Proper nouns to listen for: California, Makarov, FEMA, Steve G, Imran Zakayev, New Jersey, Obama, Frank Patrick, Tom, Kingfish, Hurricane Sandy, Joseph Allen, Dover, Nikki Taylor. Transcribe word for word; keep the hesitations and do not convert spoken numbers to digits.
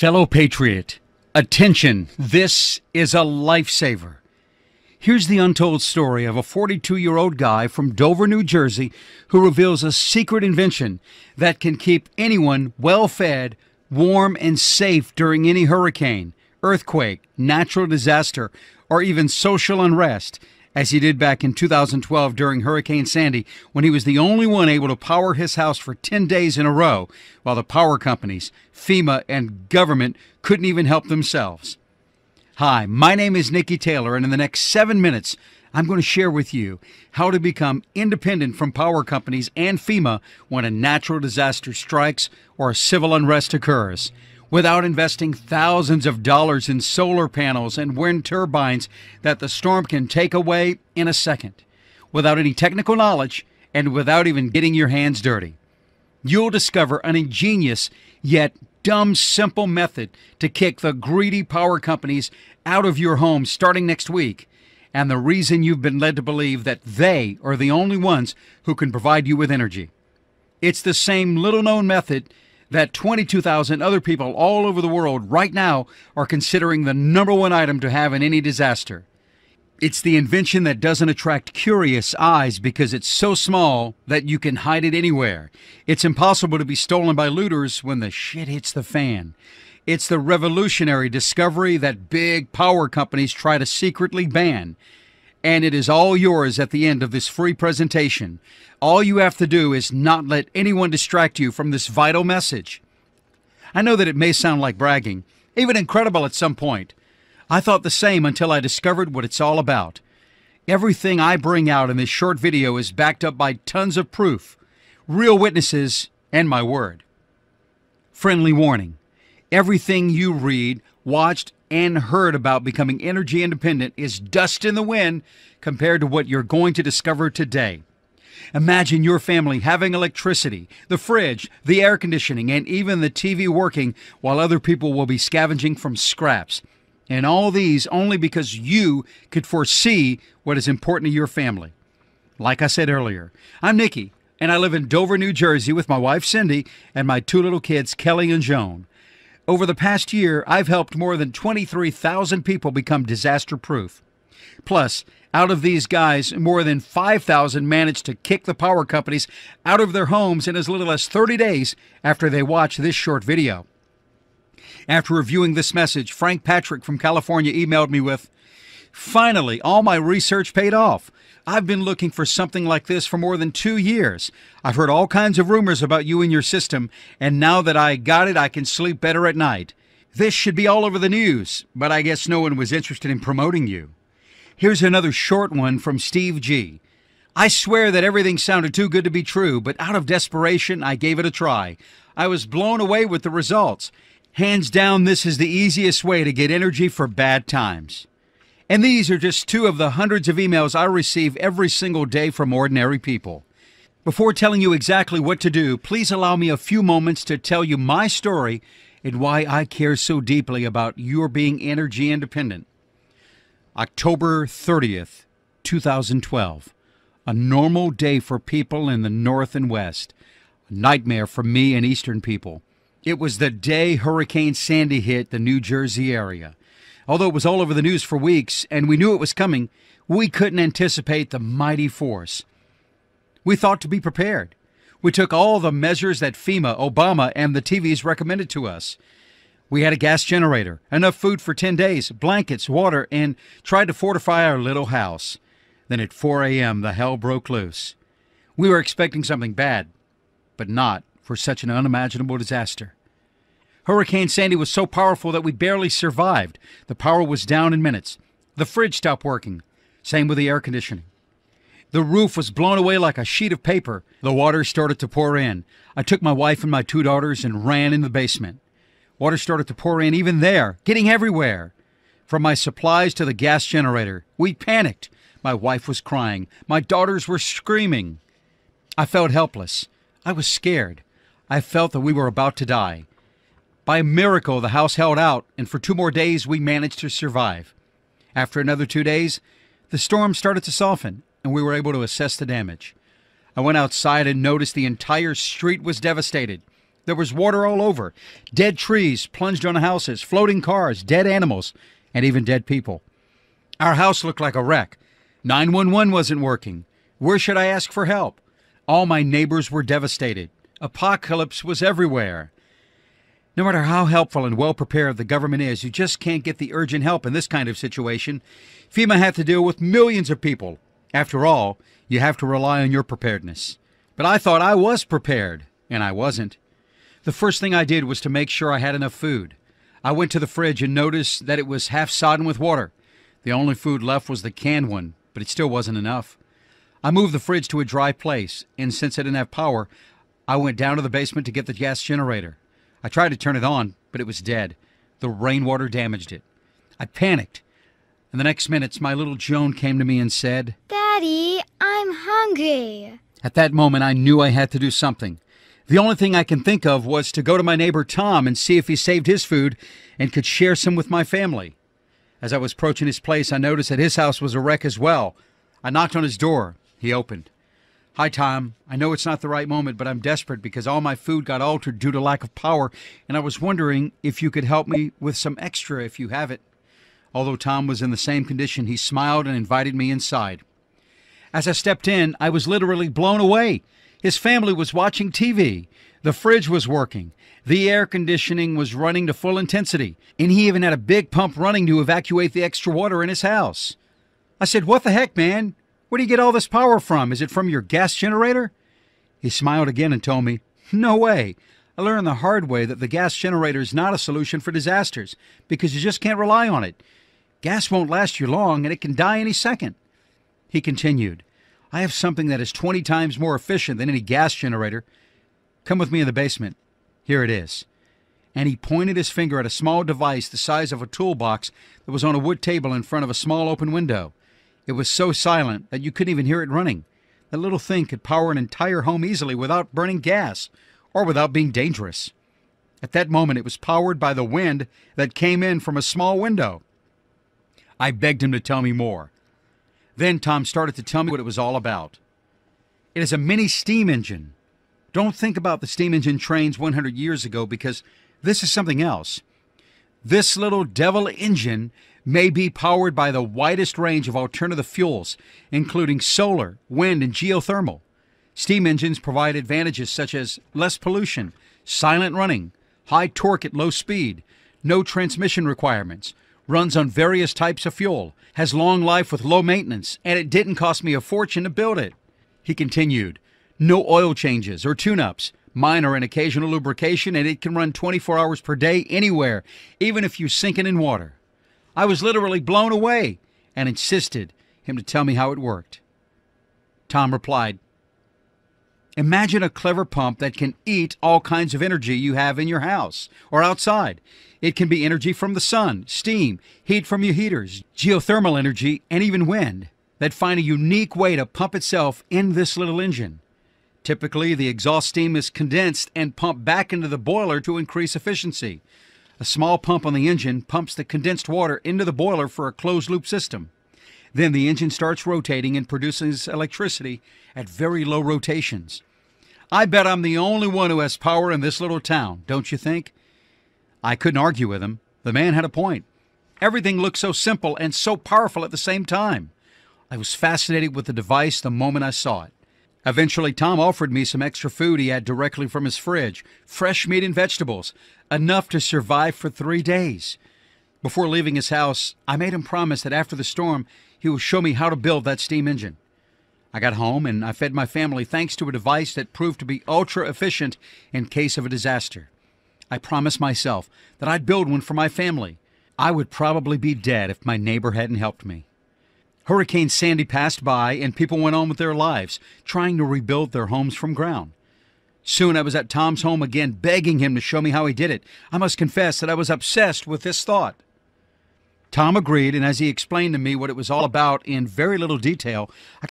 Fellow patriot, attention, this is a lifesaver. Here's the untold story of a forty-two-year-old guy from Dover, New Jersey, who reveals a secret invention that can keep anyone well-fed, warm, and safe during any hurricane, earthquake, natural disaster, or even social unrest, as he did back in two thousand twelve during Hurricane Sandy, when he was the only one able to power his house for ten days in a row, while the power companies, FEMA, and government couldn't even help themselves. Hi, my name is Nikki Taylor, and in the next seven minutes, I'm going to share with you how to become independent from power companies and FEMA when a natural disaster strikes or a civil unrest occurs, without investing thousands of dollars in solar panels and wind turbines that the storm can take away in a second, without any technical knowledge and without even getting your hands dirty. You'll discover an ingenious yet dumb, simple method to kick the greedy power companies out of your home starting next week, and the reason you've been led to believe that they are the only ones who can provide you with energy. It's the same little-known method that twenty-two thousand other people all over the world right now are considering the number one item to have in any disaster. It's the invention that doesn't attract curious eyes because it's so small that you can hide it anywhere. It's impossible to be stolen by looters when the shit hits the fan. It's the revolutionary discovery that big power companies try to secretly ban. And it is all yours at the end of this free presentation. All you have to do is not let anyone distract you from this vital message. I know that it may sound like bragging, even incredible at some point. I thought the same until I discovered what it's all about. Everything I bring out in this short video is backed up by tons of proof, real witnesses, and my word. Friendly warning. Everything you read, watched, and heard about becoming energy independent is dust in the wind compared to what you're going to discover today. Imagine your family having electricity, the fridge, the air conditioning, and even the T V working while other people will be scavenging from scraps. And all these only because you could foresee what is important to your family. Like I said earlier, I'm Nikki, and I live in Dover, New Jersey with my wife Cindy and my two little kids, Kelly and Joan. Over the past year, I've helped more than twenty-three thousand people become disaster-proof. Plus, out of these guys, more than five thousand managed to kick the power companies out of their homes in as little as thirty days after they watch this short video. After reviewing this message, Frank Patrick from California emailed me with, "Finally, all my research paid off. I've been looking for something like this for more than two years. I've heard all kinds of rumors about you and your system, and now that I got it, I can sleep better at night. This should be all over the news, but I guess no one was interested in promoting you." Here's another short one from Steve G. "I swear that everything sounded too good to be true, but out of desperation, I gave it a try. I was blown away with the results. Hands down, this is the easiest way to get energy for bad times." And these are just two of the hundreds of emails I receive every single day from ordinary people. Before telling you exactly what to do, please allow me a few moments to tell you my story and why I care so deeply about your being energy independent. October thirtieth, two thousand twelve. A normal day for people in the North and West. A nightmare for me and Eastern people. It was the day Hurricane Sandy hit the New Jersey area. Although it was all over the news for weeks and we knew it was coming, we couldn't anticipate the mighty force. We thought to be prepared. We took all the measures that FEMA, Obama, and the T Vs recommended to us. We had a gas generator, enough food for ten days, blankets, water, and tried to fortify our little house. Then at four A M, the hell broke loose. We were expecting something bad, but not for such an unimaginable disaster. Hurricane Sandy was so powerful that we barely survived. The power was down in minutes. The fridge stopped working. Same with the air conditioning. The roof was blown away like a sheet of paper. The water started to pour in. I took my wife and my two daughters and ran in the basement. Water started to pour in even there, getting everywhere. From my supplies to the gas generator, we panicked. My wife was crying. My daughters were screaming. I felt helpless. I was scared. I felt that we were about to die. By a miracle, the house held out, and for two more days, we managed to survive. After another two days, the storm started to soften, and we were able to assess the damage. I went outside and noticed the entire street was devastated. There was water all over. Dead trees plunged on houses, floating cars, dead animals, and even dead people. Our house looked like a wreck. nine one one wasn't working. Where should I ask for help? All my neighbors were devastated. Apocalypse was everywhere. No matter how helpful and well-prepared the government is, you just can't get the urgent help in this kind of situation. FEMA had to deal with millions of people. After all, you have to rely on your preparedness. But I thought I was prepared, and I wasn't. The first thing I did was to make sure I had enough food. I went to the fridge and noticed that it was half-sodden with water. The only food left was the canned one, but it still wasn't enough. I moved the fridge to a dry place, and since I didn't have power, I went down to the basement to get the gas generator. I tried to turn it on, but it was dead. The rainwater damaged it. I panicked, and the next minutes my little Joan came to me and said, "Daddy, I'm hungry." At that moment, I knew I had to do something. The only thing I can think of was to go to my neighbor Tom and see if he saved his food and could share some with my family. As I was approaching his place, I noticed that his house was a wreck as well. I knocked on his door. He opened. "Hi, Tom. I know it's not the right moment, but I'm desperate because all my food got altered due to lack of power, and I was wondering if you could help me with some extra if you have it." Although Tom was in the same condition, he smiled and invited me inside. As I stepped in, I was literally blown away. His family was watching T V. The fridge was working. The air conditioning was running to full intensity. And he even had a big pump running to evacuate the extra water in his house. I said, "What the heck, man? Where do you get all this power from? Is it from your gas generator?" He smiled again and told me, "No way. I learned the hard way that the gas generator is not a solution for disasters because you just can't rely on it. Gas won't last you long and it can die any second." He continued, "I have something that is twenty times more efficient than any gas generator. Come with me in the basement. Here it is." And he pointed his finger at a small device the size of a toolbox that was on a wood table in front of a small open window. It was so silent that you couldn't even hear it running. That little thing could power an entire home easily without burning gas or without being dangerous. At that moment, it was powered by the wind that came in from a small window. I begged him to tell me more. Then Tom started to tell me what it was all about. "It is a mini steam engine. Don't think about the steam engine trains one hundred years ago because this is something else. This little devil engine may be powered by the widest range of alternative fuels, including solar, wind, and geothermal. Steam engines provide advantages such as less pollution, silent running, high torque at low speed, no transmission requirements, runs on various types of fuel, has long life with low maintenance, and it didn't cost me a fortune to build it." He continued, "No oil changes or tune-ups, minor and occasional lubrication, and it can run twenty-four hours per day anywhere, even if you sink it in water." I was literally blown away and insisted him to tell me how it worked. Tom replied, "Imagine a clever pump that can eat all kinds of energy you have in your house or outside. It can be energy from the sun, steam, heat from your heaters, geothermal energy, and even wind that find a unique way to pump itself in this little engine. Typically, the exhaust steam is condensed and pumped back into the boiler to increase efficiency. A small pump on the engine pumps the condensed water into the boiler for a closed-loop system. Then the engine starts rotating and produces electricity at very low rotations. I bet I'm the only one who has power in this little town, don't you think?" I couldn't argue with him. The man had a point. Everything looked so simple and so powerful at the same time. I was fascinated with the device the moment I saw it. Eventually, Tom offered me some extra food he had directly from his fridge, fresh meat and vegetables, enough to survive for three days. Before leaving his house, I made him promise that after the storm, he would show me how to build that steam engine. I got home and I fed my family thanks to a device that proved to be ultra-efficient in case of a disaster. I promised myself that I'd build one for my family. I would probably be dead if my neighbor hadn't helped me. Hurricane Sandy passed by and people went on with their lives, trying to rebuild their homes from ground. Soon I was at Tom's home again, begging him to show me how he did it. I must confess that I was obsessed with this thought. Tom agreed, and as he explained to me what it was all about in very little detail, I